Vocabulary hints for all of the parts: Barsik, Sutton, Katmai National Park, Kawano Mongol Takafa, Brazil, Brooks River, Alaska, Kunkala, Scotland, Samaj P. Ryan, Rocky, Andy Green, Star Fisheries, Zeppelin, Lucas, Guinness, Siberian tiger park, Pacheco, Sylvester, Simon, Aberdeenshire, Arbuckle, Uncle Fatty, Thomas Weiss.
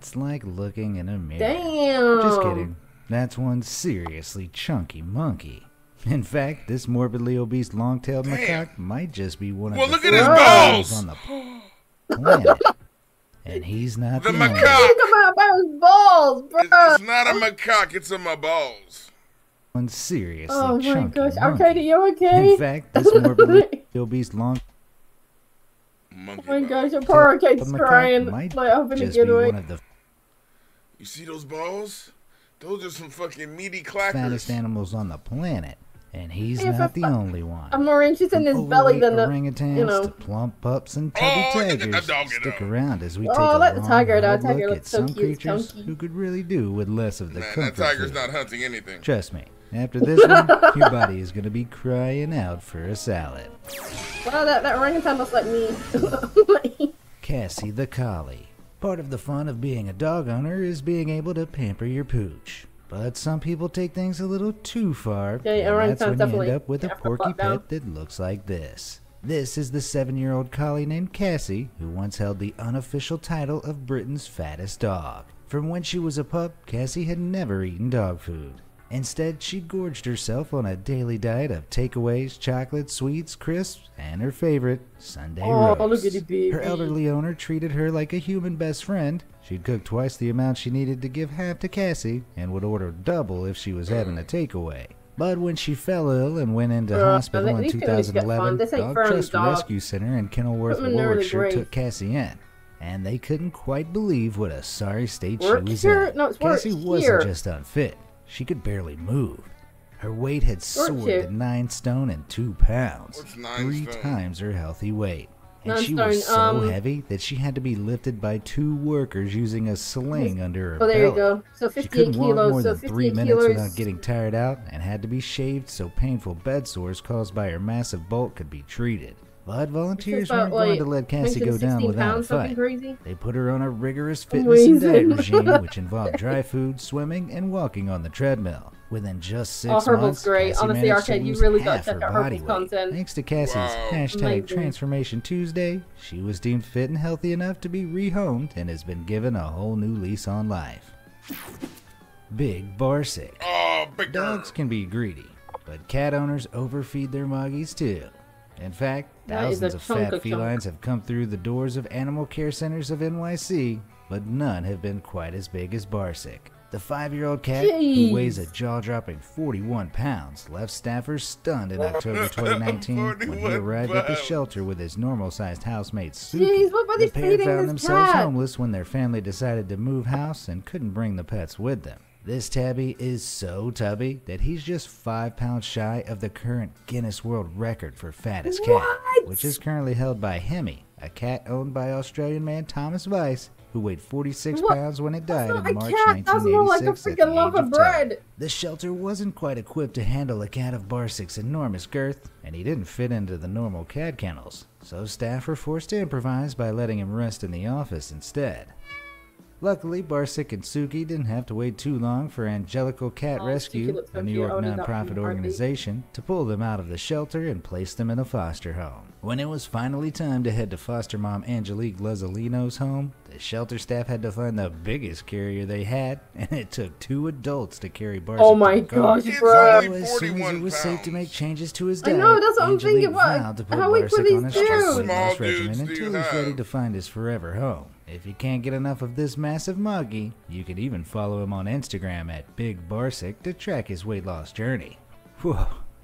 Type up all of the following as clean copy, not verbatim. That's like looking in a mirror. Damn! Just kidding. That's one seriously chunky monkey. In fact, this morbidly obese long-tailed macaque might just be one of the look at his balls on the planet. And he's not the macaque. Look at his balls, bro. It's not a macaque. It's in my balls. One seriously chunky gosh. Monkey. Okay, you okay? In fact, this morbidly obese long. Monkey oh my gosh, a poor kid's crying. Might just be one of the. You see those balls? Those are some fucking meaty clackers. Fattest animals on the planet. And he's not the only one. I'm more interested in his belly than the orangutans, to plump pups and tubby tigers. Stick around as we take a long look at some creatures who could really do with less of the comfort. That tiger's not hunting anything. Trust me, after this one, your body is gonna be crying out for a salad. Wow, that orangutan looks like me. Cassie the collie. Part of the fun of being a dog owner is being able to pamper your pooch. But some people take things a little too far, and that's when you end up with a porky pet that looks like this. This is the 7-year-old collie named Cassie, who once held the unofficial title of Britain's fattest dog. From when she was a pup, Cassie had never eaten dog food. Instead, she gorged herself on a daily diet of takeaways, chocolate, sweets, crisps, and her favorite, Sunday roast. Her elderly owner treated her like a human best friend. She'd cook twice the amount she needed to give half to Cassie, and would order double if she was having a takeaway. But when she fell ill and went into hospital in 2011, Dog Trust Rescue Center in Kenilworth, Warwickshire took Cassie in. And they couldn't quite believe what a sorry state she was in. Cassie wasn't just unfit. She could barely move. Her weight had soared to 9 stone and 2 pounds, 3 times her healthy weight. And she was so heavy that she had to be lifted by 2 workers using a sling under her belly. There you go. So 58 kilos. She couldn't walk more than 3 minutes without getting tired out, and had to be shaved so painful bed sores caused by her massive bulk could be treated. But volunteers weren't going to let Cassie go down without a fight. They put her on a rigorous fitness and diet regime, which involved dry food, swimming, and walking on the treadmill. Within just 6 months, Cassie managed to lose half her body weight. Thanks to Cassie's hashtag Transformation Tuesday, she was deemed fit and healthy enough to be rehomed and has been given a whole new lease on life. BigBarsik. Dogs can be greedy, but cat owners overfeed their moggies too. In fact, thousands of fat felines have come through the doors of animal care centers of NYC, but none have been quite as big as Barsik. The 5-year-old cat, who weighs a jaw-dropping 41 pounds, left staffers stunned in October 2019 when he arrived at the shelter with his normal-sized housemate Suki. The pair found themselves homeless when their family decided to move house and couldn't bring the pets with them. This tabby is so tubby that he's just 5 pounds shy of the current Guinness World Record for fattest cat, which is currently held by Hemi, a cat owned by Australian man Thomas Weiss, who weighed 46 pounds when it died in March 1986 at the age of 10. The shelter wasn't quite equipped to handle a cat of Barsik's enormous girth, and he didn't fit into the normal cat kennels, so staff were forced to improvise by letting him rest in the office instead. Luckily, Barsik and Suki didn't have to wait too long for Angelical Cat Rescue, a New York nonprofit organization, to pull them out of the shelter and place them in a foster home. When it was finally time to head to foster mom Angelique Lezzolino's home, the shelter staff had to find the biggest carrier they had, and it took 2 adults to carry Barsik. Oh my gosh, bro! As soon as it was safe to make changes to his diet, Angelique vowed to put Barsik on a strict weight loss regimen until he's ready to find his forever home. If you can't get enough of this massive moggy, you can even follow him on Instagram at BigBarsik to track his weight loss journey. Whew,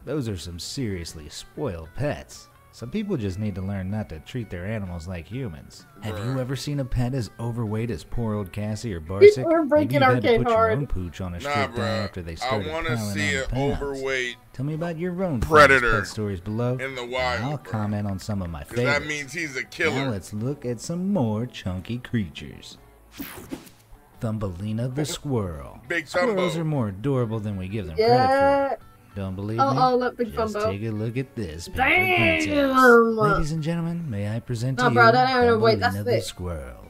those are some seriously spoiled pets. Some people just need to learn not to treat their animals like humans. Have you ever seen a pet as overweight as poor old Cassie or Barsik? Maybe you had to put your own pooch on a strict diet after they started piling on pounds. Tell me about your own pet stories below, and I'll comment on some of my favorites. That means he's a killer. Now let's look at some more chunky creatures. Thumbelina the squirrel. Squirrels are more adorable than we give them credit for. Don't believe me? Just take a look at this. Ladies and gentlemen, may I present to you Thumbelina the squirrel.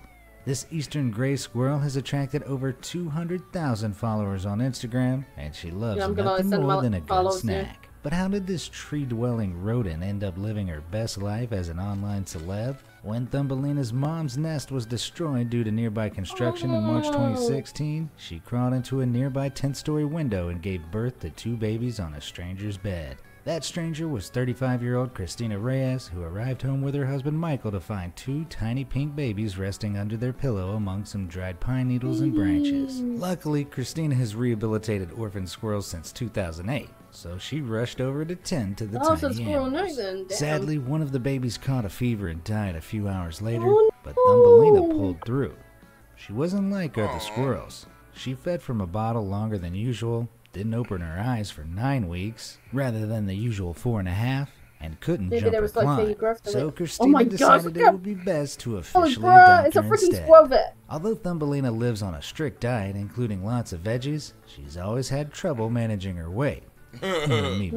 This eastern gray squirrel has attracted over 200,000 followers on Instagram, and she loves nothing more than a good snack. But how did this tree-dwelling rodent end up living her best life as an online celeb? When Thumbelina's mom's nest was destroyed due to nearby construction in March 2016, she crawled into a nearby 10-story window and gave birth to two babies on a stranger's bed. That stranger was 35-year-old Christina Reyes, who arrived home with her husband Michael to find two tiny pink babies resting under their pillow among some dried pine needles and branches. Luckily, Christina has rehabilitated orphan squirrels since 2008, so she rushed over to tend to the tiny animals. Sadly, one of the babies caught a fever and died a few hours later, but Thumbelina pulled through. She wasn't like other squirrels. She fed from a bottle longer than usual, didn't open her eyes for 9 weeks, rather than the usual 4.5, and couldn't jump or climb. So Christina decided it would be best to officially adopt her instead. Although Thumbelina lives on a strict diet, including lots of veggies, she's always had trouble managing her weight. She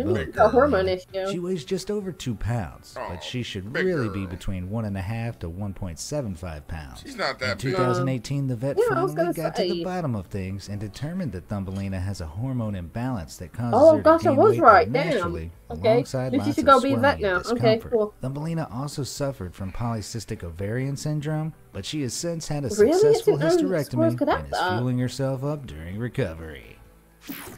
weighs just over 2 pounds, but she should really be between 1.5 to 1.75 pounds. She's not that big. In 2018, the vet finally got to the bottom of things and determined that Thumbelina has a hormone imbalance that causes her to gain weight naturally, alongside lots of swelling and discomfort. Thumbelina also suffered from polycystic ovarian syndrome, but she has since had a successful hysterectomy and is fueling herself up during recovery.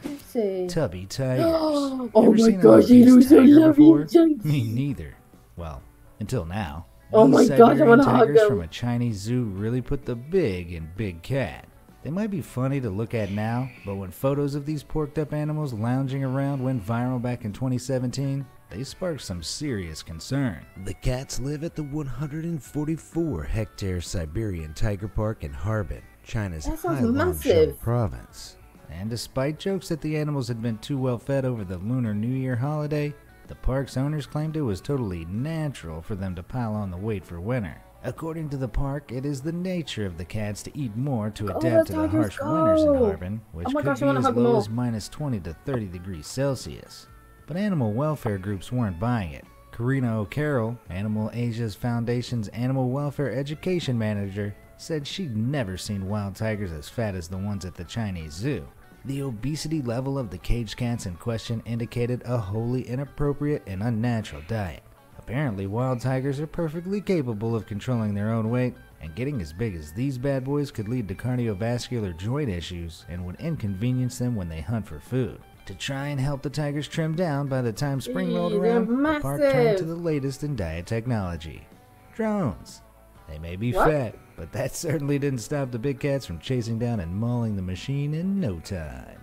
Let's see. Tubby tigers. Oh my gosh, you know so lovely. Me neither. Well, until now. Oh my gosh, I want to hug them. Tigers from a Chinese zoo really put the big in Big Cat. They might be funny to look at now, but when photos of these porked up animals lounging around went viral back in 2017, they sparked some serious concern. The cats live at the 144-hectare Siberian tiger park in Harbin, China's Heilongjiang province. And despite jokes that the animals had been too well fed over the Lunar New Year holiday, the park's owners claimed it was totally natural for them to pile on the weight for winter. According to the park, it is the nature of the cats to eat more to adapt to the harsh winters in Harbin, which could be as low as minus 20 to 30 degrees Celsius. But animal welfare groups weren't buying it. Karina O'Carroll, Animal Asia's Foundation's animal welfare education manager, said she'd never seen wild tigers as fat as the ones at the Chinese zoo. The obesity level of the caged cats in question indicated a wholly inappropriate and unnatural diet. Apparently, wild tigers are perfectly capable of controlling their own weight, and getting as big as these bad boys could lead to cardiovascular joint issues and would inconvenience them when they hunt for food. To try and help the tigers trim down by the time spring rolled around, the park turned to the latest in diet technology. Drones. They may be fat, but that certainly didn't stop the big cats from chasing down and mauling the machine in no time.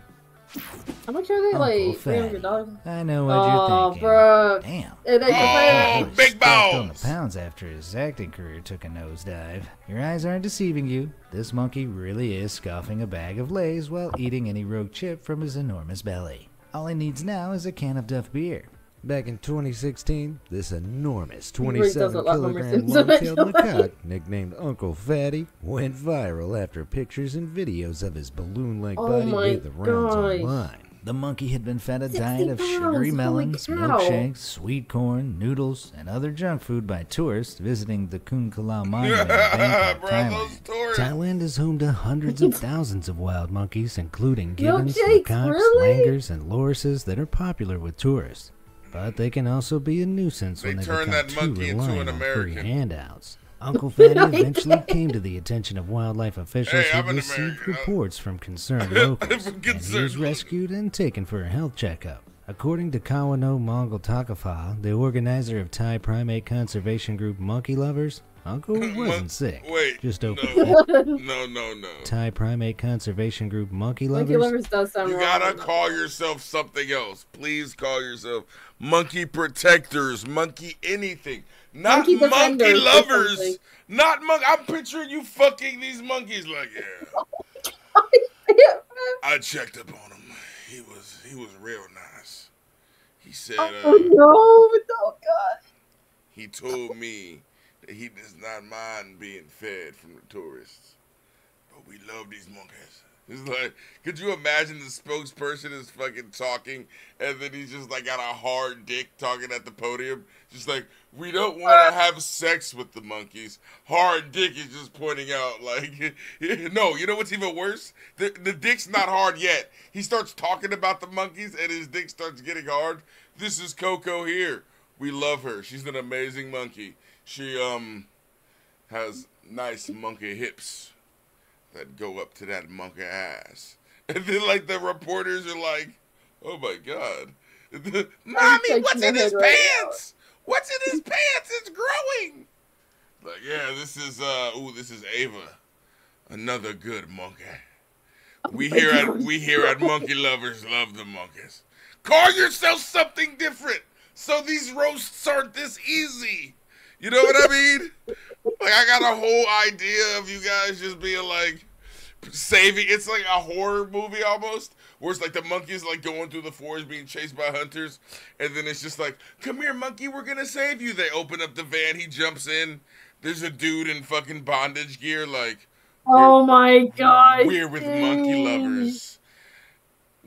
I'm sure they like $300. I know what you're thinking. Bruh. Damn. Oh, big bones! Pounds after his acting career took a nosedive. Your eyes aren't deceiving you. This monkey really is scoffing a bag of Lay's while eating any rogue chip from his enormous belly. All he needs now is a can of Duff beer. Back in 2016, this enormous 27-kilogram long-tailed macaque, nicknamed Uncle Fatty, went viral after pictures and videos of his balloon-like body made the rounds online. The monkey had been fed a diet of sugary melons, milkshakes, sweet corn, noodles, and other junk food by tourists visiting the Kunkala monument in Bangkok, Thailand. Thailand is home to hundreds of thousands of wild monkeys, including gibbons, macaques, langurs, and lorises that are popular with tourists. But they can also be a nuisance when they become too reliant on free handouts. Uncle Fatty eventually came to the attention of wildlife officials who received reports from concerned locals, and he was rescued and taken for a health checkup. According to Kawano Mongol Takafa, the organizer of Thai Primate Conservation Group Monkey Lovers, Uncle wasn't sick. Thai Primate Conservation Group Monkey Lovers. Monkey Lovers does sound wrong. You gotta call yourself something else. Please call yourself Monkey Protectors, Monkey anything. Not Monkey, Monkey Lovers. Not Monkey. I'm picturing you fucking these monkeys like, I checked up on him. He was real nice. He said, he told me he does not mind being fed from the tourists, but we love these monkeys. It's like, could you imagine the spokesperson is fucking talking, and then he's just like got a hard dick talking at the podium, just like, we don't want to have sex with the monkeys. Hard dick is just pointing out like, no, you know what's even worse? The dick's not hard yet. He starts talking about the monkeys, and his dick starts getting hard. This is Coco here. We love her. She's an amazing monkey. She has nice monkey hips that go up to that monkey ass. And then, like, the reporters are like, oh, my God. Mommy, what's in his pants? What's in his pants? It's growing. Like, yeah, this is Ava, another good monkey. We here at Monkey Lovers love the monkeys. Call yourself something different so these roasts aren't this easy. You know what I mean? Like, I got a whole idea of you guys just being like saving. It's like a horror movie almost, where it's like the monkeys like going through the forest being chased by hunters, and then it's just like, come here, monkey, we're gonna save you. They open up the van, he jumps in. There's a dude in fucking bondage gear, like, oh my God! We're with Monkey Lovers.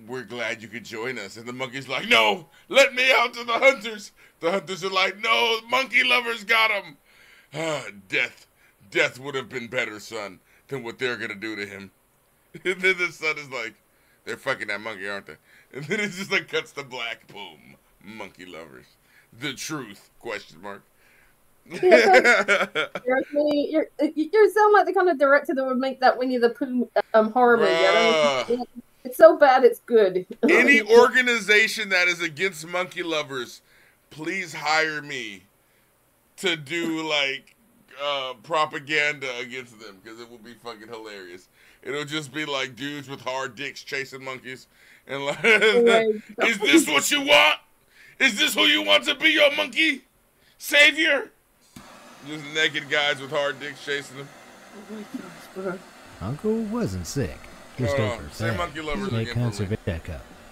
We're glad you could join us. And the monkey's like, no, let me out to the hunters. The hunters are like, no, Monkey Lovers got him. Ah, death would have been better, son, than what they're gonna do to him. And then the son is like, they're fucking that monkey, aren't they? And then it just like cuts to black. Boom, Monkey Lovers, the truth? ? You're somewhat the kind of director that would make that Winnie the Pooh horror movie. It's so bad, it's good. Any organization that is against Monkey Lovers, please hire me to do like propaganda against them, because it will be fucking hilarious. It'll just be like dudes with hard dicks chasing monkeys and like, is this what you want? Is this who you want to be your monkey savior? Just naked guys with hard dicks chasing them. Oh my gosh, bro. Uncle wasn't sick. Just overfed.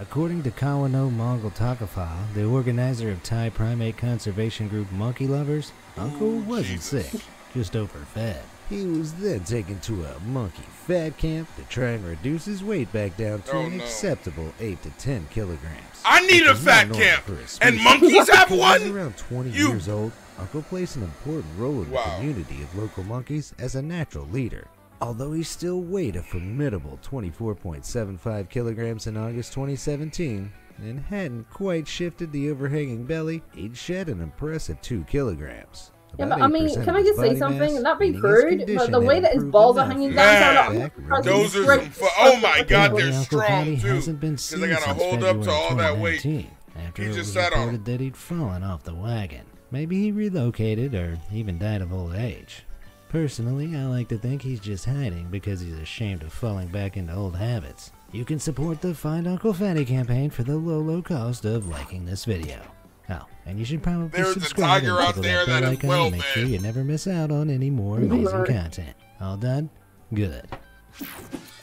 According to Kawano Mongol Takafa, the organizer of Thai Primate Conservation Group Monkey Lovers, Uncle wasn't sick. Just overfed. He was then taken to a monkey fat camp to try and reduce his weight back down to an acceptable 8 to 10 kilograms. I need a fat camp, and monkeys have one? Around 20 years old, Uncle plays an important role in the community of local monkeys as a natural leader. Although he still weighed a formidable 24.75 kilograms in August 2017, and hadn't quite shifted the overhanging belly, he'd shed an impressive 2 kilograms. Yeah, but I mean, can I just say something? Not being crude, but the way that his balls are hanging down. Those are some. Oh my God, they're strong too. Because they gotta hold up to all that weight. After he just sat on that he'd fallen off the wagon. Maybe he relocated or even died of old age. Personally, I like to think he's just hiding because he's ashamed of falling back into old habits. You can support the Find Uncle Fatty campaign for the low cost of liking this video. Oh, and you should probably subscribe and click that bell icon to make sure you never miss out on any more amazing content. All done? Good.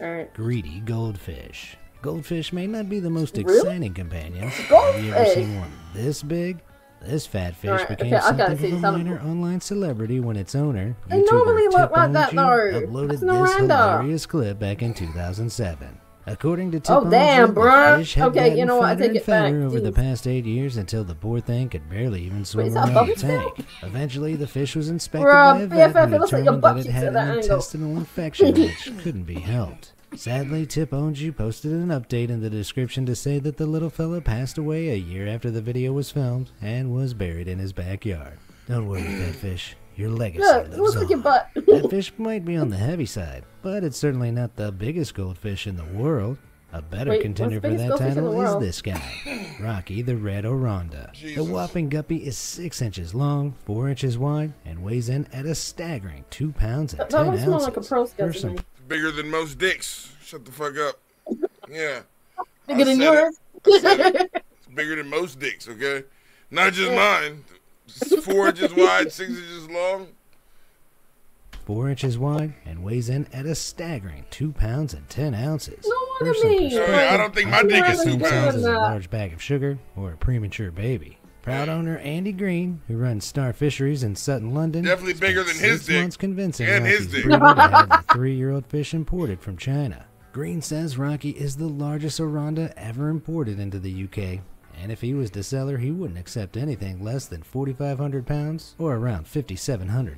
Right. Greedy goldfish. Goldfish may not be the most exciting companions. Have you ever seen one this big? This fat fish became something of a minor online celebrity when its owner, YouTuber Tip, uploaded this hilarious clip back in 2007. According to Tip, the fish had gotten fatter and fatter over the past 8 years until the poor thing could barely even swim around the tank. Eventually, the fish was inspected by a vet and determined that it had an intestinal infection which couldn't be helped. Sadly, Tip Owns You posted an update in the description to say that the little fella passed away a year after the video was filmed and was buried in his backyard. Don't worry, pet fish. Your legacy lives on. That fish might be on the heavy side, but it's certainly not the biggest goldfish in the world. A better contender for that title is this guy, Rocky the Red Oronda. The whopping guppy is 6 inches long, 4 inches wide, and weighs in at a staggering 2 pounds and 10 ounces. Like bigger than most dicks. Shut the fuck up. Yeah. Bigger than yours? It's bigger than most dicks, okay? Not just mine. 4 inches wide, 6 inches long. 4 inches wide and weighs in at a staggering 2 pounds and 10 ounces. No wonder me. I don't think my dick is 2 pounds. Is a large bag of sugar or a premature baby. Proud owner Andy Green, who runs Star Fisheries in Sutton, London, definitely bigger than his dick. Convincing and his dick to have the 3-year-old fish imported from China. Green says Rocky is the largest Oronda ever imported into the UK. And if he was the seller, he wouldn't accept anything less than 4,500 pounds or around $5,700.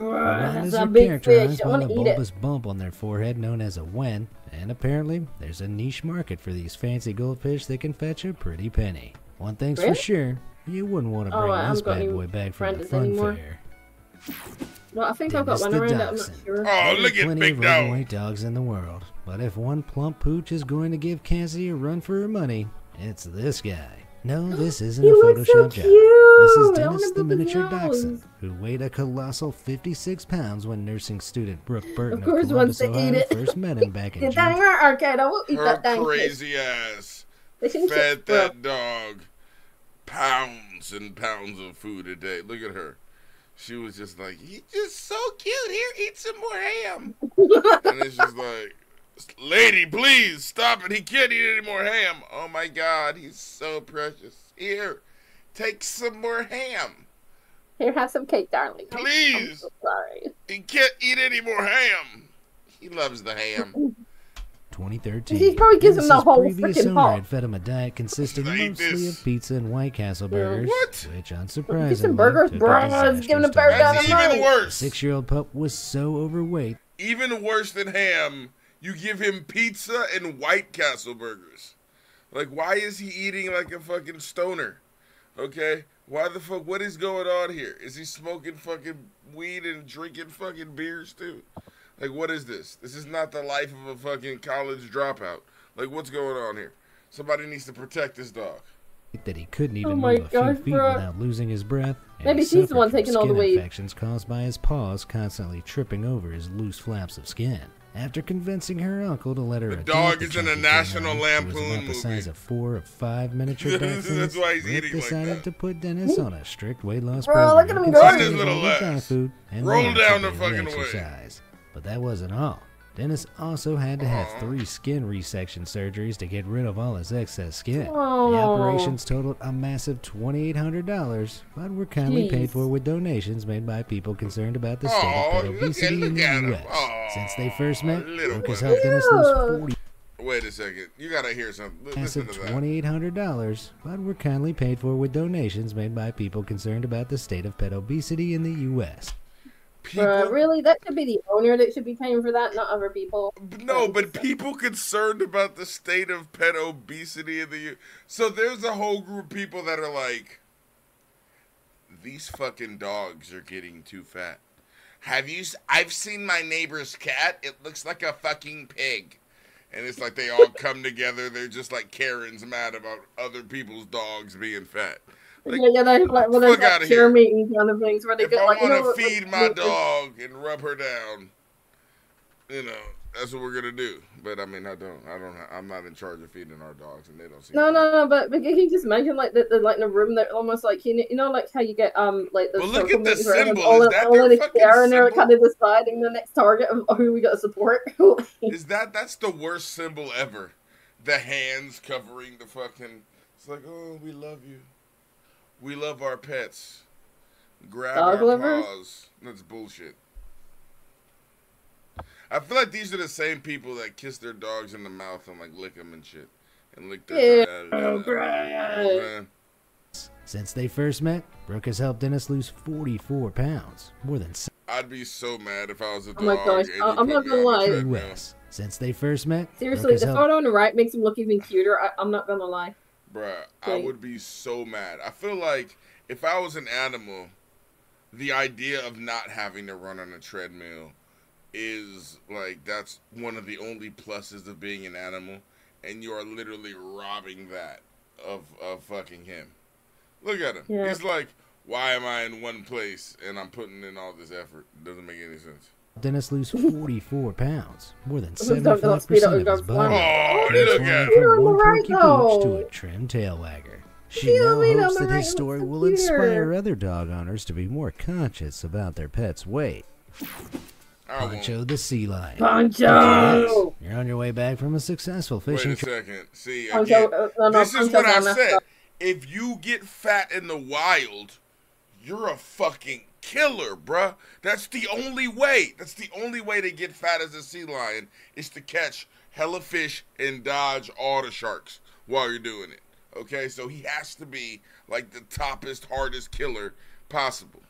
Orondas are characterized by a bulbous bump on their forehead known as a wen, and apparently there's a niche market for these fancy goldfish that can fetch a pretty penny. One thing's for sure, you wouldn't want to bring this bad boy back from the fun fair. No, I think I've got one around it. I'm not sure. Oh, look at big dog. Runaway dogs in the world, but if one plump pooch is going to give Cassie a run for her money, it's this guy. No, this isn't a Photoshop so job. This is Dennis, the miniature dachshund, who weighed a colossal 56 pounds when nursing student Brooke Burton of course, once they eat it. First met him back in June. Okay, I won't eat her that crazy ass fed that dog pounds and pounds of food a day. Look at her. She was just like, he's just so cute. Here, eat some more ham. And it's just like, lady, please stop it. He can't eat any more ham. Oh, my God. He's so precious. Here, take some more ham. Here, have some cake, darling. Please. I'm so sorry. He can't eat any more ham. He loves the ham. 2013. He probably gives him the whole freaking pot. Had fed him a diet consisting mostly of pizza and White Castle burgers, which unsurprisingly some burgers, giving a burger. That's even worse. 6-year-old pup was so overweight. Even worse than ham, you give him pizza and White Castle burgers. Like, why is he eating like a fucking stoner? Okay, why the fuck? What is going on here? Is he smoking fucking weed and drinking fucking beers too? Like, what is this? This is not the life of a fucking college dropout. Like, what's going on here? Somebody needs to protect this dog. That he couldn't even move a few feet without losing his breath. Maybe she's the one taking all the weight. Infections caused by his paws constantly tripping over his loose flaps of skin. After convincing her uncle to let her adopt the dog is in a National Lampoon movie. The size of 4 or 5 miniature dachshunds. That's why he's eating like that. Decided to put Dennis on a strict weight loss program. Bro, look at him go. His little ass. Roll down the fucking way. But that wasn't all. Dennis also had to have 3 skin resection surgeries to get rid of all his excess skin. The operations totaled a massive $2,800, but were kindly paid for with donations made by people concerned about the state of obesity in the U.S. Since they first met, Brooke has helped Dennis lose 40. Wait a second. You gotta hear something. Listen to that. $2,800, but were kindly paid for with donations made by people concerned about the state of pet obesity in the U.S. Bruh, really? That should be the owner that should be paying for that, not other people. No, but people concerned about the state of pet obesity in the U.S. So there's a whole group of people that are like, these fucking dogs are getting too fat. Have you? I've seen my neighbor's cat. It looks like a fucking pig. And it's like they all come together. They're just like Karen's mad about other people's dogs being fat. Like, yeah, they're like, well, there's like cheer meetings and other things where they get like, you know, if I want to feed my dog and rub her down, you know, that's what we're gonna do. But I mean, I'm not in charge of feeding our dogs, and they don't. No, but can you just imagine like that? Like in a room, they're almost like you know, like how you get like the. Well, look at the symbol. Is that their fucking symbol? And they're kind of deciding the next target of who we gotta support. Is that's the worst symbol ever? The hands covering the fucking. It's like, oh, we love you. We love our pets. Grab our paws. That's bullshit. I feel like these are the same people that kiss their dogs in the mouth and like lick them and shit. And lick their Since they first met, Brooke has helped Dennis lose 44 pounds. More than I'd be so mad if I was a dog. Oh my gosh, I'm not gonna lie. Since they first met, seriously, the photo on the right makes him look even cuter. I'm not gonna lie. Bruh, I would be so mad. I feel like if I was an animal, the idea of not having to run on a treadmill is like, that's one of the only pluses of being an animal. And you are literally robbing that of fucking him. Look at him. Yeah. He's like, why am I in one place and I'm putting in all this effort? It doesn't make any sense. Dennis lose 44 pounds, more than 75% of his body. Oh, look at him! One porky pooch to a trim tail wagger. She now hopes that his story will inspire other dog owners to be more conscious about their pet's weight. Poncho the sea lion. Poncho, you're on your way back from a successful fishing. Wait a second. See, again, this is what I said. If you get fat in the wild, you're a fucking killer, bruh. That's the only way. That's the only way to get fat as a sea lion is to catch hella fish and dodge all the sharks while you're doing it. Okay, so he has to be like the toppest, hardest killer possible.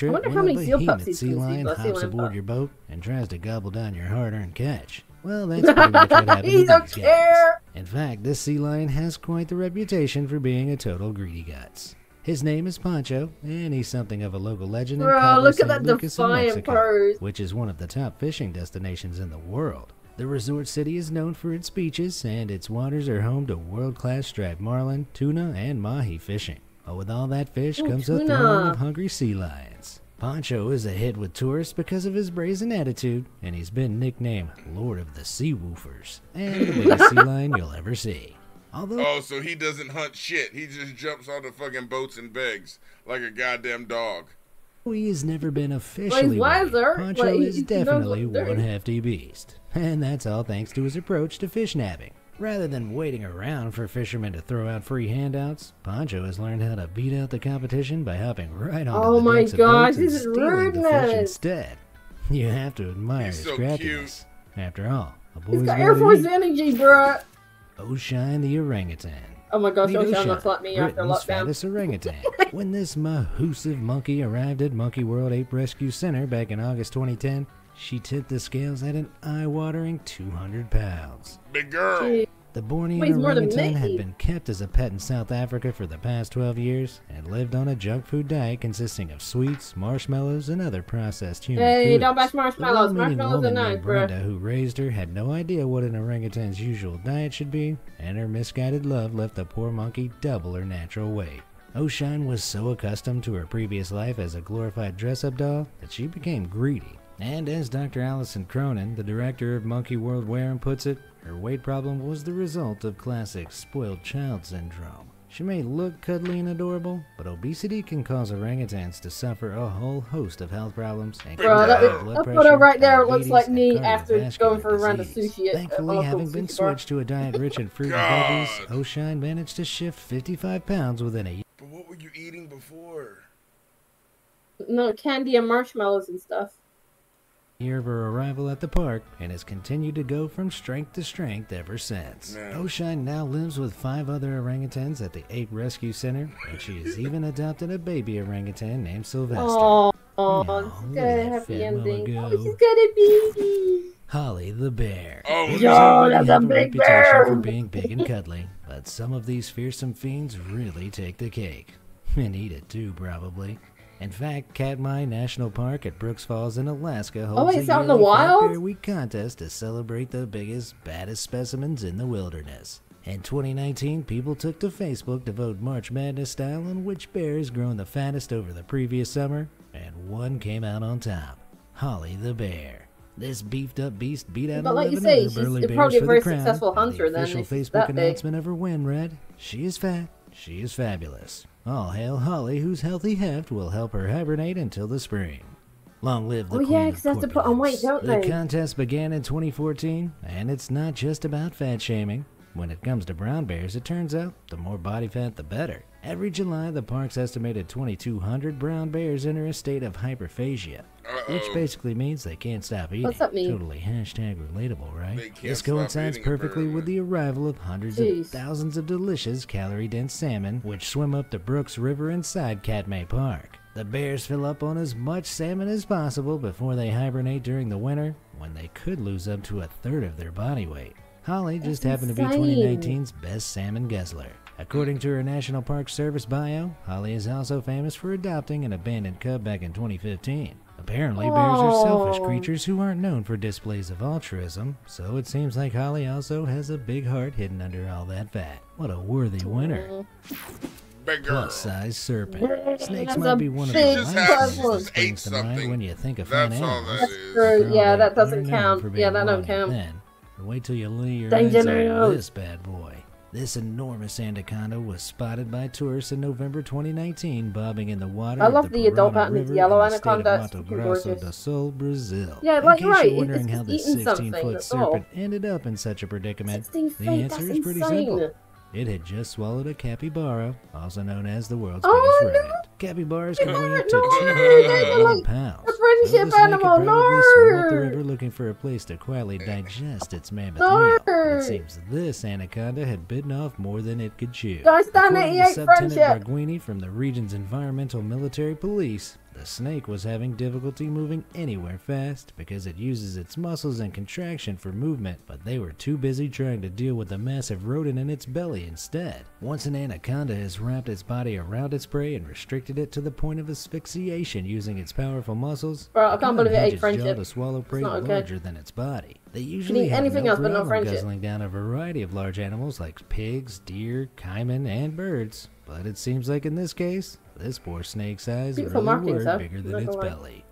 I wonder how many seal pups he's hops aboard your boat and tries to gobble down your hard-earned catch. Well, that's pretty much what happened to these guys. In fact, this sea lion has quite the reputation for being a total greedy guts. His name is Poncho, and he's something of a local legend in Cabo San Lucas in Mexico, which is one of the top fishing destinations in the world. The resort city is known for its beaches, and its waters are home to world-class striped marlin, tuna, and mahi fishing. But with all that fish comes a throng of hungry sea lions. Poncho is a hit with tourists because of his brazen attitude, and he's been nicknamed Lord of the Sea Woofers, and the biggest sea lion you'll ever see. Although, oh, so he doesn't hunt shit. He just jumps on the fucking boats and begs like a goddamn dog. He has never been officially wild. Poncho is definitely one hefty beast. And that's all thanks to his approach to fish nabbing. Rather than waiting around for fishermen to throw out free handouts, Poncho has learned how to beat out the competition by hopping right onto the decks of boats and stealing the fish instead. You have to admire his craftiness. After all, a boy's got Air Force energy, bruh. O'Shine the orangutan. Oh my gosh, O'Shine looks like me after lockdown. This orangutan. When this mahoosive monkey arrived at Monkey World Ape Rescue Center back in August 2010, she tipped the scales at an eye-watering 200 pounds. Big girl! The Bornean orangutan had been kept as a pet in South Africa for the past 12 years and lived on a junk food diet consisting of sweets, marshmallows, and other processed human foods. Don't bash marshmallows. Marshmallows are nice, bro. Brenda, who raised her, had no idea what an orangutan's usual diet should be, and her misguided love left the poor monkey double her natural weight. O'Shine was so accustomed to her previous life as a glorified dress-up doll that she became greedy. And as Dr. Allison Cronin, the director of Monkey World Wareham, puts it, her weight problem was the result of classic spoiled child syndrome. She may look cuddly and adorable, but obesity can cause orangutans to suffer a whole host of health problems. Bro, that photo right there looks like me after going for a run to sushi. Thankfully, having been switched to a diet rich in fruit and veggies, O'Shine managed to shift 55 pounds within a year. But what were you eating before? No, candy and marshmallows and stuff. Year of her arrival at the park and has continued to go from strength to strength ever since. O'Shine now lives with 5 other orangutans at the Ape Rescue Center, and she has even adopted a baby orangutan named Sylvester. Holly the bear. Yo, that's a big bear! For being big and cuddly, but some of these fearsome fiends really take the cake. And eat it too, probably. In fact, Katmai National Park at Brooks Falls in Alaska holds a Black Bear Week contest to celebrate the biggest, baddest specimens in the wilderness. In 2019, people took to Facebook to vote March Madness style on which bear has grown the fattest over the previous summer, and one came out on top, Holly the bear. This beefed-up beast beat out 11 other burly bears for the crown, and the official Facebook announcement of her win read, "She is fat, she is fabulous. All hail Holly, whose healthy heft will help her hibernate until the spring. Long live the queen of corpulence." The contest began in 2014, and it's not just about fat shaming. When it comes to brown bears, it turns out the more body fat, the better. Every July, the park's estimated 2,200 brown bears enter a state of hyperphagia, which basically means they can't stop eating. What's that mean? Totally hashtag relatable, right? This coincides perfectly with the arrival of hundreds of thousands of delicious, calorie-dense salmon, which swim up the Brooks River inside Katmai Park. The bears fill up on as much salmon as possible before they hibernate during the winter, when they could lose up to a third of their body weight. Holly just happened to be 2019's best salmon guzzler. According to her National Park Service bio, Holly is also famous for adopting an abandoned cub back in 2015. Apparently, bears are selfish creatures who aren't known for displays of altruism, so it seems like Holly also has a big heart hidden under all that fat. What a worthy winner. Plus-size serpent. Snakes might be one of the last things that springs to mind when you think of fat animals. That's true. Yeah, that doesn't count. Yeah, that don't count. Wait till you lay your eyes on this bad boy. This enormous anaconda was spotted by tourists in November 2019, bobbing in the water at the adult pattern of yellow anaconda, Mato Grosso do Sul, Brazil. In case you're wondering how the 16-foot serpent ended up in such a predicament, the answer is pretty simple. It had just swallowed a capybara, also known as the world's biggest rat. Capybaras can weigh up to 200 pounds. This snake had probably swum up the river looking for a place to quietly digest its mammoth meal. It seems this anaconda had bitten off more than it could chew. According to Subtenent Barguini from the region's Environmental Military Police, The snake was having difficulty moving anywhere fast because it uses its muscles and contraction for movement, but they were too busy trying to deal with the massive rodent in its belly instead. Once an anaconda has wrapped its body around its prey and restricted it to the point of asphyxiation using its powerful muscles, bro, I can't believe it ate friendship. To swallow prey larger than its body. They usually have anything else but not friendship. Guzzling down a variety of large animals like pigs, deer, caiman, and birds. But it seems like in this case, this poor snake's eyes are really were bigger than its belly.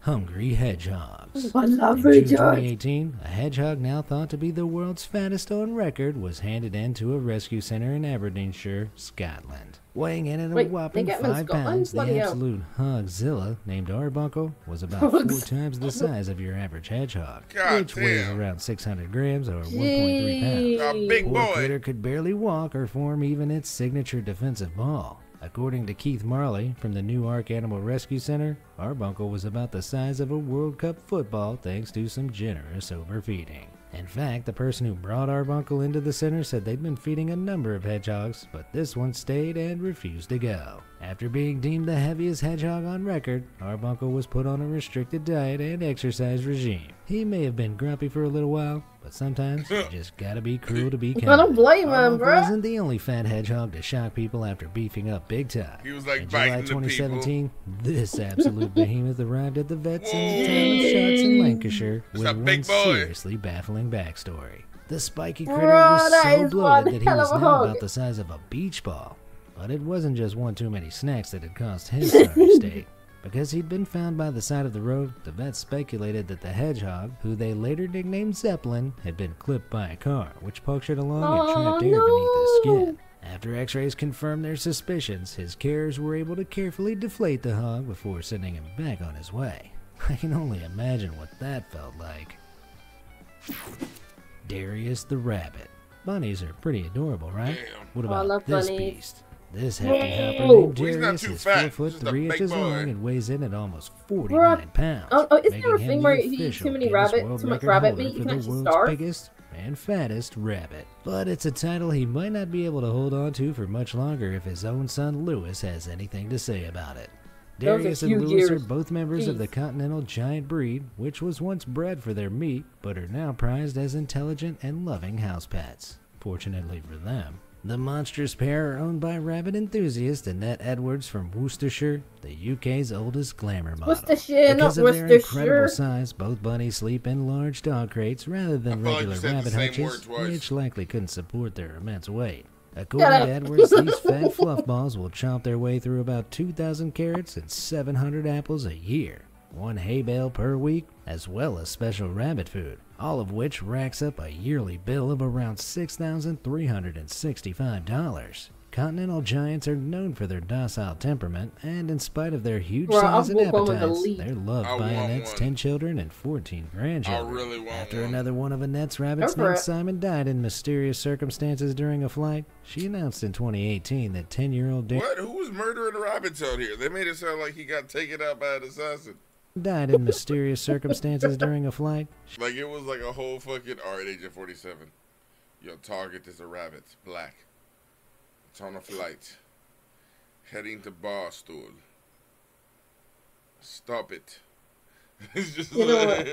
Hungry hedgehogs. I love hedgehogs. In June 2018, a hedgehog now thought to be the world's fattest on record was handed in to a rescue center in Aberdeenshire, Scotland. Weighing in at a whopping 5 pounds, the absolute hogzilla, named Arbuckle, was about 4 times the size of your average hedgehog, which weighs around 600 grams or 1.3 pounds. Big boy. The critter could barely walk or form even its signature defensive ball. According to Keith Marley from the Newark Animal Rescue Center, Arbuckle was about the size of a World Cup football thanks to some generous overfeeding. In fact, the person who brought Arbuckle into the center said they'd been feeding a number of hedgehogs, but this one stayed and refused to go. After being deemed the heaviest hedgehog on record, Arbuckle was put on a restricted diet and exercise regime. He may have been grumpy for a little while, but sometimes you just gotta be cruel to be kind. I don't blame him, bro. Arbuckle wasn't the only fat hedgehog to shock people after beefing up big time. He was like in July 2017, this absolute behemoth arrived at the vet's in the town of Shots in Lancashire with one seriously baffling backstory. The spiky critter was so bloated that he was now about the size of a beach ball. But it wasn't just one too many snacks that had caused his sorry state. Because he'd been found by the side of the road, the vets speculated that the hedgehog, who they later nicknamed Zeppelin, had been clipped by a car, which punctured along and trapped air beneath his skin. After x-rays confirmed their suspicions, his carers were able to carefully deflate the hog before sending him back on his way. I can only imagine what that felt like. Darius the rabbit. Bunnies are pretty adorable, right? Damn. What about this bunnies. Beast? This hefty hopper named Darius is 4 foot 3 inches long and weighs in at almost 49 pounds. Oh, isn't there a thing where you eat too many rabbit, too much rabbit meat? You can actually starve. Biggest and fattest rabbit. But it's a title he might not be able to hold on to for much longer if his own son Louis has anything to say about it. Darius and Louis are both members of the continental giant breed, which was once bred for their meat, but are now prized as intelligent and loving house pets. Fortunately for them. The monstrous pair are owned by rabbit enthusiast Annette Edwards from Worcestershire, the UK's oldest glamour model. Because of their incredible size, both bunnies sleep in large dog crates rather than regular rabbit hutches, which likely couldn't support their immense weight. According to Edwards, these fat fluff balls will chomp their way through about 2,000 carrots and 700 apples a year, 1 hay bale per week, as well as special rabbit food, all of which racks up a yearly bill of around $6,365. Continental giants are known for their docile temperament, and in spite of their huge size and appetites, they're loved by Annette's 10 children and 14 grandchildren. After another one of Annette's rabbits named Simon died in mysterious circumstances during a flight, she announced in 2018 that 10-year-old Darius... What? Who was murdering rabbits out here? They made it sound like he got taken out by an assassin. Died in mysterious circumstances during a flight. Like, it was like a whole fucking... Alright, Agent 47. Your target is a rabbit. Black. On a flight, heading to Barstool. Stop it! It's just like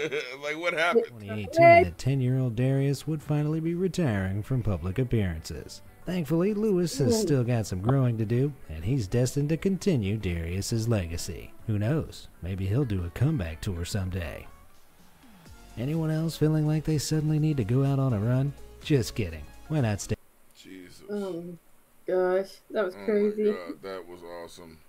what happened? 2018, the 10-year-old Darius would finally be retiring from public appearances. Thankfully, Louis has still got some growing to do, and he's destined to continue Darius's legacy. Who knows? Maybe he'll do a comeback tour someday. Anyone else feeling like they suddenly need to go out on a run? Just kidding. Why not stay? Jesus. Gosh, that was crazy. Oh my God, that was awesome.